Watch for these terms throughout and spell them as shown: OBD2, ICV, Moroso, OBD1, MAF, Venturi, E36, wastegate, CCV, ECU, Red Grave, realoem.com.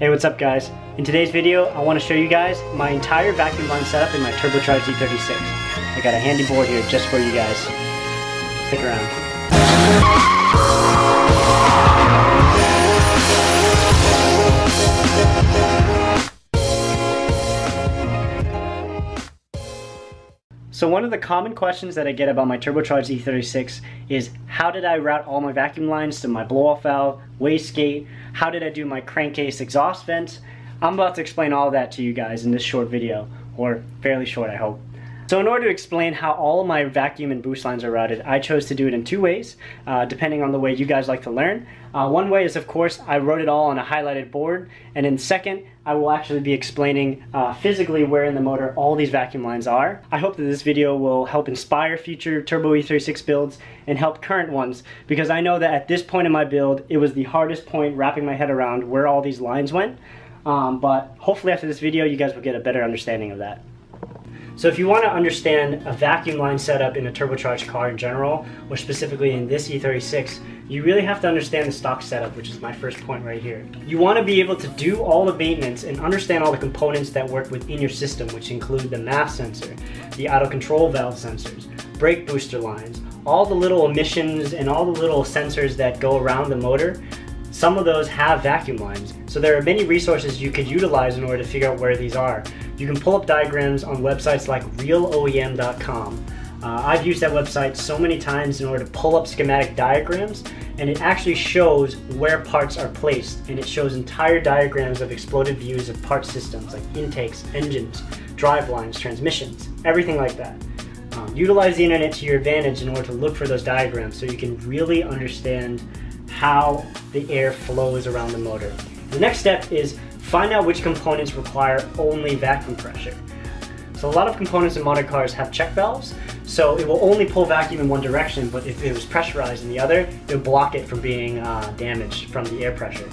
Hey, what's up guys? In today's video, I want to show you guys my entire vacuum line setup in my turbocharged E36. I got a handy board here just for you guys. Stick around. So one of the common questions that I get about my turbocharged E36 is how did I route all my vacuum lines to my blow-off valve, wastegate, how did I do my crankcase exhaust vents? I'm about to explain all that to you guys in this short video, or fairly short I hope. So in order to explain how all of my vacuum and boost lines are routed, I chose to do it in two ways, depending on the way you guys like to learn. One way is, of course, I wrote it all on a highlighted board, and then second, I will actually be explaining physically where in the motor all these vacuum lines are. I hope that this video will help inspire future Turbo E36 builds and help current ones, because I know that at this point in my build, it was the hardest point wrapping my head around where all these lines went, but hopefully after this video, you guys will get a better understanding of that. So if you want to understand a vacuum line setup in a turbocharged car in general, or specifically in this E36, you really have to understand the stock setup, which is my first point right here. You want to be able to do all the maintenance and understand all the components that work within your system, which include the MAF sensor, the auto control valve sensors, brake booster lines, all the little emissions and all the little sensors that go around the motor. Some of those have vacuum lines, so there are many resources you could utilize in order to figure out where these are. You can pull up diagrams on websites like realoem.com. I've used that website so many times in order to pull up schematic diagrams, and it actually shows where parts are placed, and it shows entire diagrams of exploded views of part systems like intakes, engines, drive lines, transmissions, everything like that. Utilize the internet to your advantage in order to look for those diagrams so you can really understand how the air flows around the motor. The next step is find out which components require only vacuum pressure. So a lot of components in modern cars have check valves, so it will only pull vacuum in one direction, but if it was pressurized in the other, it would block it from being damaged from the air pressure.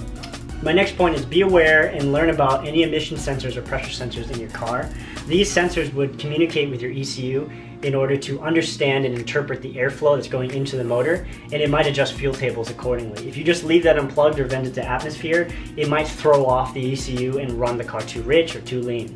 My next point is be aware and learn about any emission sensors or pressure sensors in your car. These sensors would communicate with your ECU in order to understand and interpret the airflow that's going into the motor, and it might adjust fuel tables accordingly. If you just leave that unplugged or vented to atmosphere, it might throw off the ECU and run the car too rich or too lean.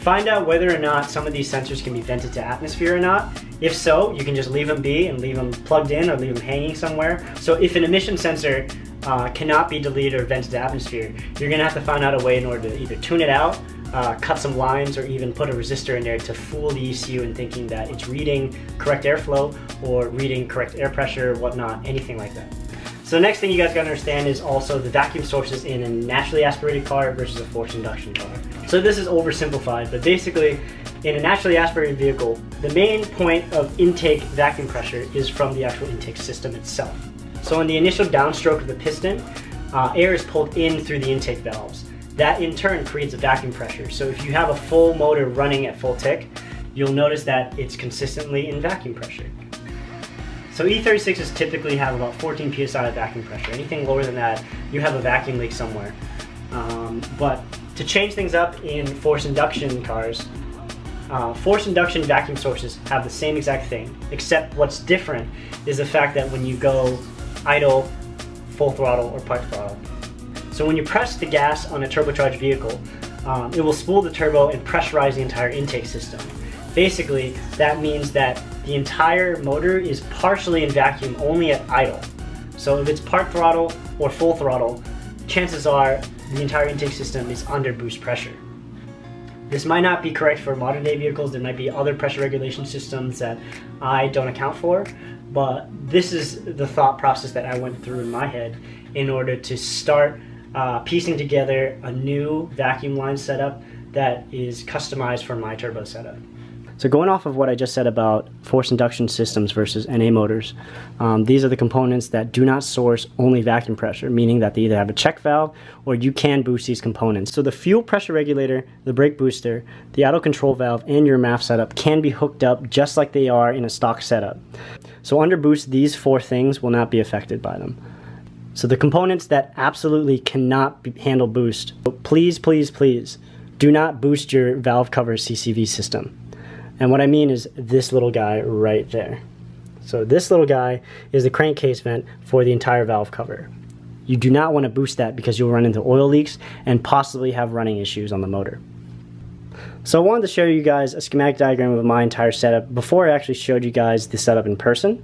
Find out whether or not some of these sensors can be vented to atmosphere or not. If so, you can just leave them be and leave them plugged in or leave them hanging somewhere. So if an emission sensor cannot be deleted or vented to atmosphere, you're going to have to find out a way in order to either tune it out, cut some lines, or even put a resistor in there to fool the ECU in thinking that it's reading correct airflow or reading correct air pressure, whatnot, anything like that. So the next thing you guys gotta understand is also the vacuum sources in a naturally aspirated car versus a forced induction car. So this is oversimplified, but basically in a naturally aspirated vehicle, the main point of intake vacuum pressure is from the actual intake system itself. So on the initial downstroke of the piston, air is pulled in through the intake valves. That in turn creates a vacuum pressure. So if you have a full motor running at full tick, you'll notice that it's consistently in vacuum pressure. So E36s typically have about 14 psi of vacuum pressure. Anything lower than that, you have a vacuum leak somewhere. But to change things up in forced induction cars, forced induction vacuum sources have the same exact thing, except what's different is the fact that when you go idle, full throttle, or part throttle. So when you press the gas on a turbocharged vehicle, it will spool the turbo and pressurize the entire intake system. Basically, that means that the entire motor is partially in vacuum only at idle. So if it's part throttle or full throttle, chances are the entire intake system is under boost pressure. This might not be correct for modern day vehicles. There might be other pressure regulation systems that I don't account for, but this is the thought process that I went through in my head in order to start piecing together a new vacuum line setup that is customized for my turbo setup. So going off of what I just said about forced induction systems versus NA motors, these are the components that do not source only vacuum pressure, meaning that they either have a check valve or you can boost these components. So the fuel pressure regulator, the brake booster, the auto control valve, and your MAF setup can be hooked up just like they are in a stock setup. So under boost, these four things will not be affected by them. So the components that absolutely cannot handle boost, but please, please, please do not boost your valve cover CCV system. And what I mean is this little guy right there. So this little guy is the crankcase vent for the entire valve cover. You do not want to boost that because you'll run into oil leaks and possibly have running issues on the motor. So I wanted to show you guys a schematic diagram of my entire setup before I actually showed you guys the setup in person.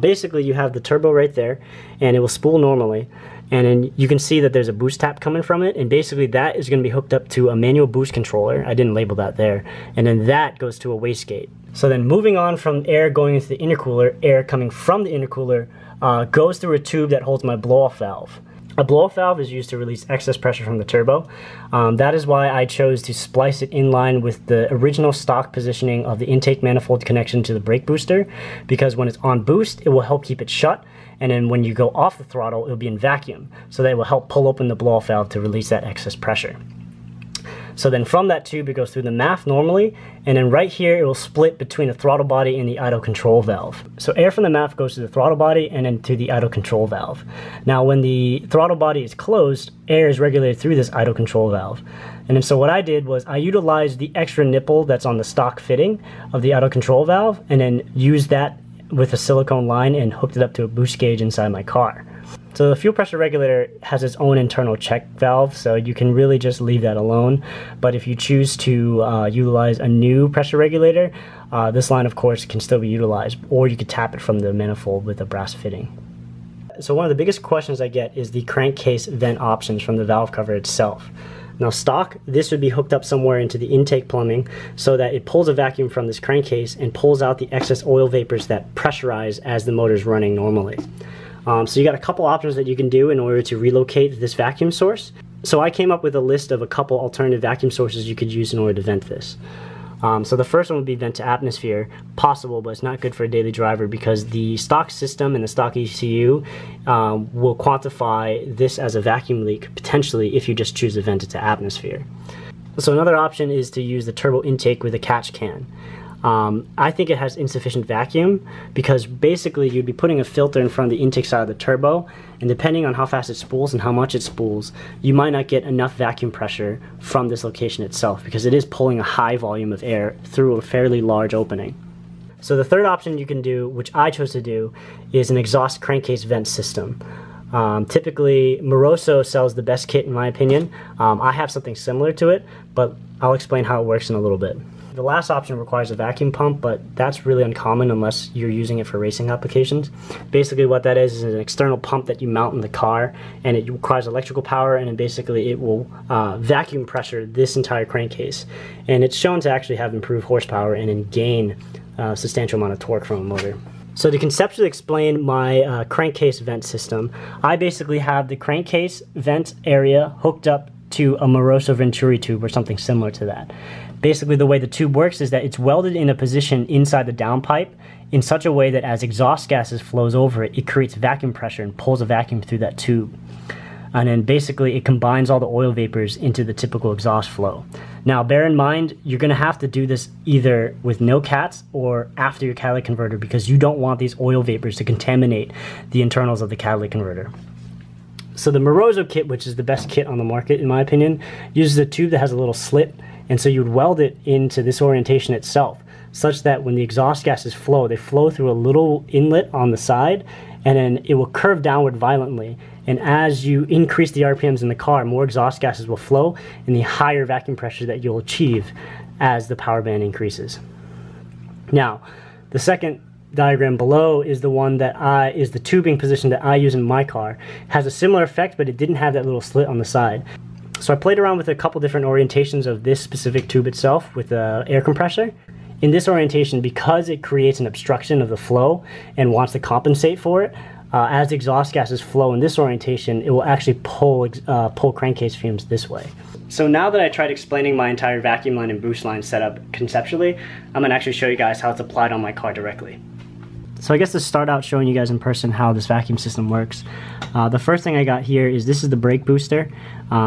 Basically, you have the turbo right there, and it will spool normally. And then you can see that there's a boost tap coming from it, and basically that is going to be hooked up to a manual boost controller. I didn't label that there. And then that goes to a wastegate. So then moving on from air going into the intercooler, air coming from the intercooler goes through a tube that holds my blow-off valve. A blow-off valve is used to release excess pressure from the turbo. That is why I chose to splice it in line with the original stock positioning of the intake manifold connection to the brake booster, because when it's on boost, it will help keep it shut, and then when you go off the throttle, it will be in vacuum, so that will help pull open the blow-off valve to release that excess pressure. So then from that tube, it goes through the MAF normally, and then right here, it will split between the throttle body and the idle control valve. So air from the MAF goes to the throttle body and then to the idle control valve. Now when the throttle body is closed, air is regulated through this idle control valve. And then so what I did was I utilized the extra nipple that's on the stock fitting of the idle control valve, and then used that with a silicone line and hooked it up to a boost gauge inside my car. So the fuel pressure regulator has its own internal check valve, so you can really just leave that alone. But if you choose to utilize a new pressure regulator, this line of course can still be utilized, or you could tap it from the manifold with a brass fitting. So one of the biggest questions I get is the crankcase vent options from the valve cover itself. Now stock, this would be hooked up somewhere into the intake plumbing so that it pulls a vacuum from this crankcase and pulls out the excess oil vapors that pressurize as the motor's running normally. So you got a couple options that you can do in order to relocate this vacuum source. So I came up with a list of a couple alternative vacuum sources you could use in order to vent this. So the first one would be vent to atmosphere, possible, but it's not good for a daily driver because the stock system and the stock ECU will quantify this as a vacuum leak potentially if you just choose to vent it to atmosphere. So another option is to use the turbo intake with a catch can. I think it has insufficient vacuum because basically you'd be putting a filter in front of the intake side of the turbo, and depending on how fast it spools and how much it spools, you might not get enough vacuum pressure from this location itself because it is pulling a high volume of air through a fairly large opening. So the third option you can do, which I chose to do, is an exhaust crankcase vent system. Typically, Moroso sells the best kit in my opinion. I have something similar to it, but I'll explain how it works in a little bit. The last option requires a vacuum pump, but that's really uncommon unless you're using it for racing applications. Basically what that is an external pump that you mount in the car, and it requires electrical power, and basically it will vacuum pressure this entire crankcase. And it's shown to actually have improved horsepower and then gain a substantial amount of torque from a motor. So to conceptually explain my crankcase vent system, I basically have the crankcase vent area hooked up to a Moroso Venturi tube or something similar to that. Basically the way the tube works is that it's welded in a position inside the downpipe in such a way that as exhaust gases flows over it, it creates vacuum pressure and pulls a vacuum through that tube. And then basically it combines all the oil vapors into the typical exhaust flow. Now bear in mind, you're gonna have to do this either with no cats or after your catalytic converter because you don't want these oil vapors to contaminate the internals of the catalytic converter. So the Moroso kit, which is the best kit on the market in my opinion, uses a tube that has a little slit, and so you would weld it into this orientation itself such that when the exhaust gases flow, they flow through a little inlet on the side, and then it will curve downward violently, and as you increase the RPMs in the car, more exhaust gases will flow and the higher vacuum pressure that you'll achieve as the power band increases. Now the second diagram below is the one that is the tubing position that I use in my car. It has a similar effect, but it didn't have that little slit on the side. So I played around with a couple different orientations of this specific tube itself with the air compressor. In this orientation, because it creates an obstruction of the flow and wants to compensate for it, as exhaust gases flow in this orientation, it will actually pull crankcase fumes this way. So now that I tried explaining my entire vacuum line and boost line setup conceptually, I'm going to actually show you guys how it's applied on my car directly. So I guess to start out showing you guys in person how this vacuum system works, the first thing I got here is this is the brake booster.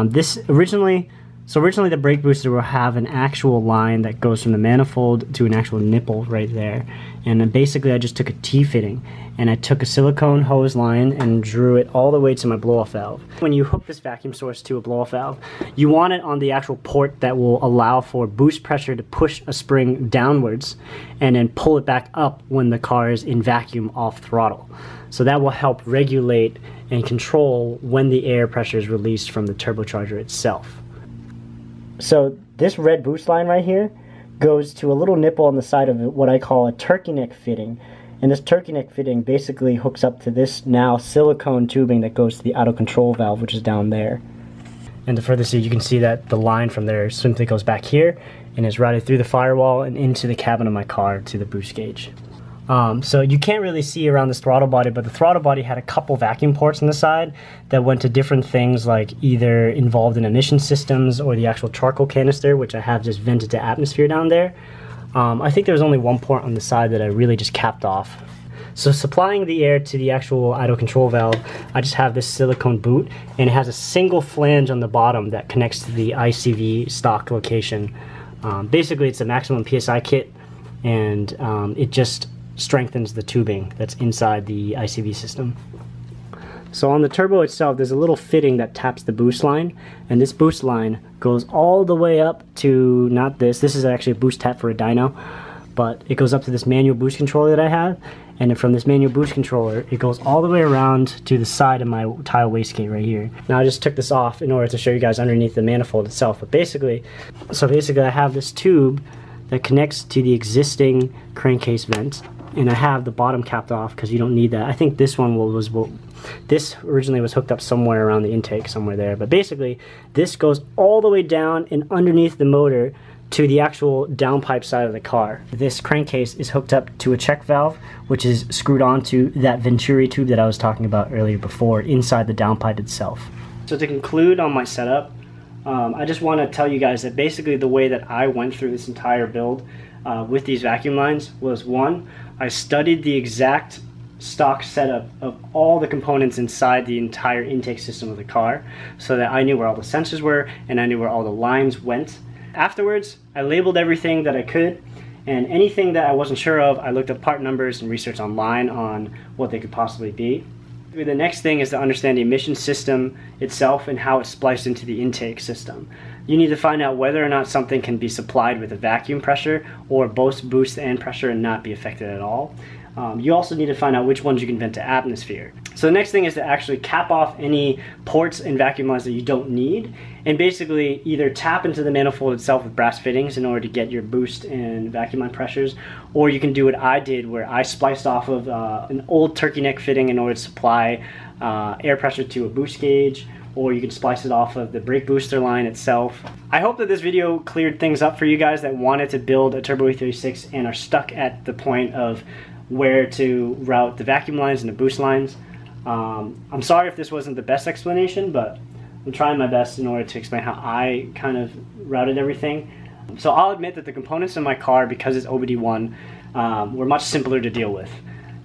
This originally So originally the brake booster will have an actual line that goes from the manifold to an actual nipple right there. And then basically I just took a T-fitting and I took a silicone hose line and drew it all the way to my blow-off valve. When you hook this vacuum source to a blow-off valve, you want it on the actual port that will allow for boost pressure to push a spring downwards and then pull it back up when the car is in vacuum off throttle. So that will help regulate and control when the air pressure is released from the turbocharger itself. So this red boost line right here goes to a little nipple on the side of what I call a turkey neck fitting. And this turkey neck fitting basically hooks up to this now silicone tubing that goes to the auto control valve, which is down there. And to further see, you can see that the line from there simply goes back here and is routed through the firewall and into the cabin of my car to the boost gauge. So you can't really see around this throttle body, but the throttle body had a couple vacuum ports on the side that went to different things, like either involved in emission systems or the actual charcoal canister, which I have just vented to atmosphere down there. I think there was only one port on the side that I really just capped off. So supplying the air to the actual idle control valve, I just have this silicone boot, and it has a single flange on the bottom that connects to the ICV stock location. Basically it's a maximum PSI kit, and it just strengthens the tubing that's inside the ICV system. So on the turbo itself, there's a little fitting that taps the boost line, and this boost line goes all the way up to, not this, this is actually a boost tap for a dyno, but it goes up to this manual boost controller that I have, and then from this manual boost controller, it goes all the way around to the side of my tile wastegate right here. Now I just took this off in order to show you guys underneath the manifold itself, but basically I have this tube that connects to the existing crankcase vent. And I have the bottom capped off because you don't need that. I think this one was, this originally was hooked up somewhere around the intake, somewhere there. But basically, this goes all the way down and underneath the motor to the actual downpipe side of the car. This crankcase is hooked up to a check valve, which is screwed onto that venturi tube that I was talking about earlier before, inside the downpipe itself. So to conclude on my setup, I just want to tell you guys that basically the way that I went through this entire build with these vacuum lines was, one, I studied the exact stock setup of all the components inside the entire intake system of the car so that I knew where all the sensors were and I knew where all the lines went. Afterwards, I labeled everything that I could, and anything that I wasn't sure of, I looked up part numbers and researched online on what they could possibly be. The next thing is to understand the emission system itself and how it's spliced into the intake system. You need to find out whether or not something can be supplied with a vacuum pressure or both boost and pressure and not be affected at all. You also need to find out which ones you can vent to atmosphere. So the next thing is to actually cap off any ports and vacuum lines that you don't need, and basically either tap into the manifold itself with brass fittings in order to get your boost and vacuum line pressures, or you can do what I did where I spliced off of an old turkey neck fitting in order to supply air pressure to a boost gauge, or you can splice it off of the brake booster line itself. I hope that this video cleared things up for you guys that wanted to build a turbo E36 and are stuck at the point of where to route the vacuum lines and the boost lines. I'm sorry if this wasn't the best explanation, but I'm trying my best in order to explain how I kind of routed everything. So I'll admit that the components in my car, because it's OBD1, were much simpler to deal with.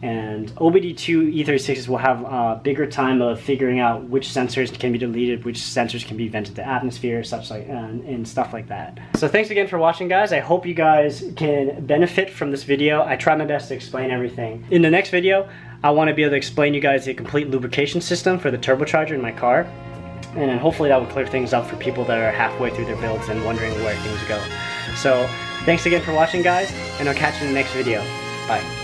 And OBD2 E36s will have a bigger time of figuring out which sensors can be deleted, which sensors can be vented to atmosphere, such like, and stuff like that. So thanks again for watching, guys. I hope you guys can benefit from this video. I try my best to explain everything. In the next video, I want to be able to explain you guys the complete lubrication system for the turbocharger in my car. And then hopefully that will clear things up for people that are halfway through their builds and wondering where things go. So thanks again for watching, guys, and I'll catch you in the next video. Bye.